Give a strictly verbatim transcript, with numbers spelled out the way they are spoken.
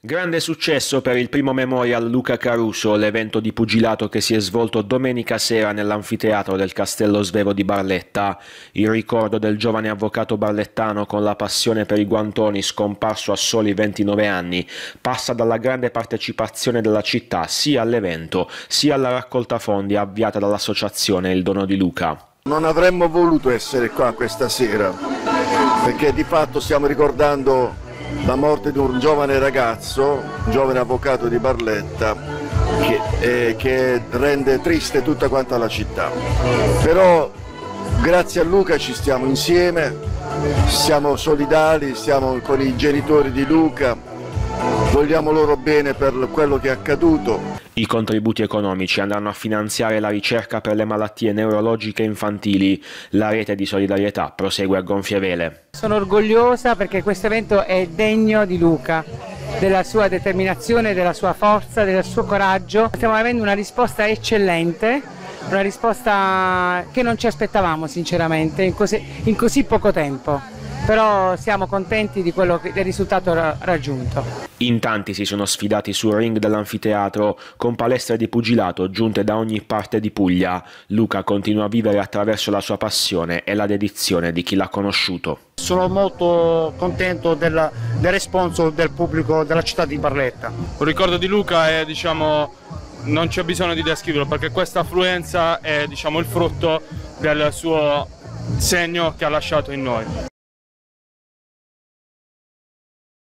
Grande successo per il primo Memorial Luca Caruso, l'evento di pugilato che si è svolto domenica sera nell'anfiteatro del Castello Svevo di Barletta. Il ricordo del giovane avvocato barlettano con la passione per i guantoni, scomparso a soli ventinove anni, passa dalla grande partecipazione della città sia all'evento sia alla raccolta fondi avviata dall'associazione Il Dono di Luca. Non avremmo voluto essere qua questa sera, perché di fatto stiamo ricordando la morte di un giovane ragazzo, un giovane avvocato di Barletta, che, eh, che rende triste tutta quanta la città. Però grazie a Luca ci stiamo insieme, siamo solidali, siamo con i genitori di Luca, vogliamo loro bene per quello che è accaduto. I contributi economici andranno a finanziare la ricerca per le malattie neurologiche infantili. La rete di solidarietà prosegue a gonfie vele. Sono orgogliosa perché questo evento è degno di Luca, della sua determinazione, della sua forza, del suo coraggio. Stiamo avendo una risposta eccellente, una risposta che non ci aspettavamo sinceramente in così, in così poco tempo. Però siamo contenti di quello che, del risultato raggiunto. In tanti si sono sfidati sul ring dell'anfiteatro con palestre di pugilato giunte da ogni parte di Puglia. Luca continua a vivere attraverso la sua passione e la dedizione di chi l'ha conosciuto. Sono molto contento del, del responso del pubblico della città di Barletta. Un ricordo di Luca è, diciamo, non c'è bisogno di descriverlo perché questa affluenza è, diciamo, il frutto del suo segno che ha lasciato in noi.